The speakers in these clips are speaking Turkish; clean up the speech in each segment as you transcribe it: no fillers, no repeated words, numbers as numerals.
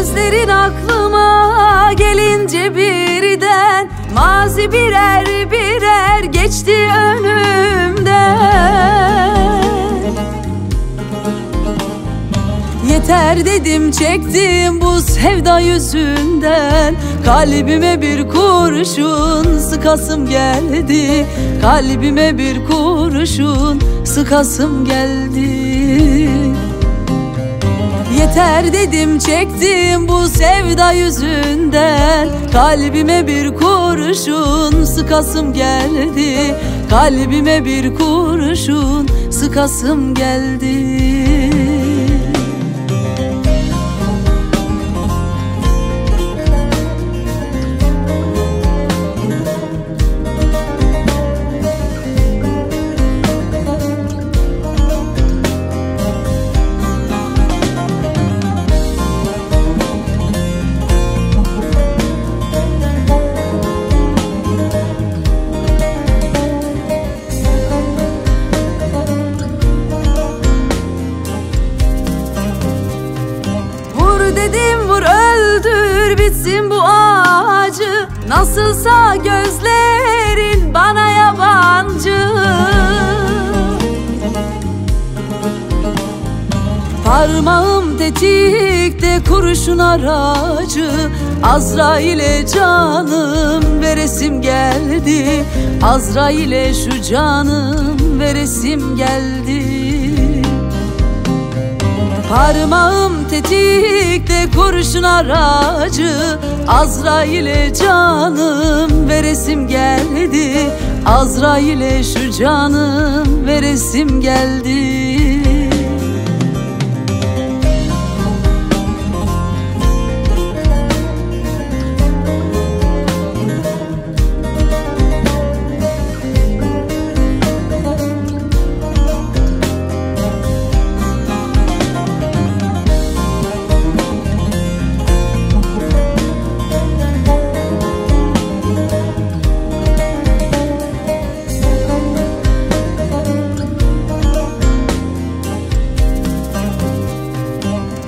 Gözlerin aklıma gelince birden, mazi birer birer geçti önümden. Yeter dedim, çektim bu sevda yüzünden. Kalbime bir kurşun sıkasım geldi. Kalbime bir kurşun sıkasım geldi. Yeter dedim, çektim bu sevda yüzünden. Kalbime bir kurşun sıkasım geldi. Kalbime bir kurşun sıkasım geldi. Bitsin bu acı, nasılsa gözlerin bana yabancı. Parmağım tetikte, kurşun aracı. Azrail'e canım veresim geldi. Azrail'e şu canım veresim geldi. Parmağım tetikte, kurşun aracı. Azrail'e canım veresim geldi. Azrail'e şu canım veresim geldi.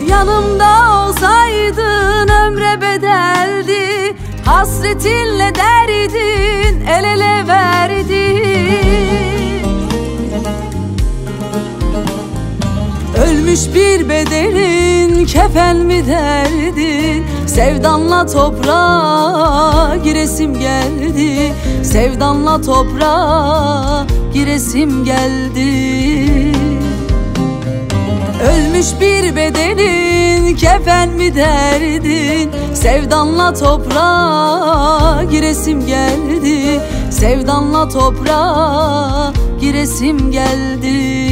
Yanımda olsaydın ömre bedeldi. Hasretinle derdin el ele verdi. Ölmüş bir bedenin kefen mi derdin? Sevdanla toprağa giresim geldi. Sevdanla toprağa giresim geldi. Ölmüş bir bedenin kefen mi derdin? Sevdanla toprağa giresim geldi. Sevdanla toprağa giresim geldi.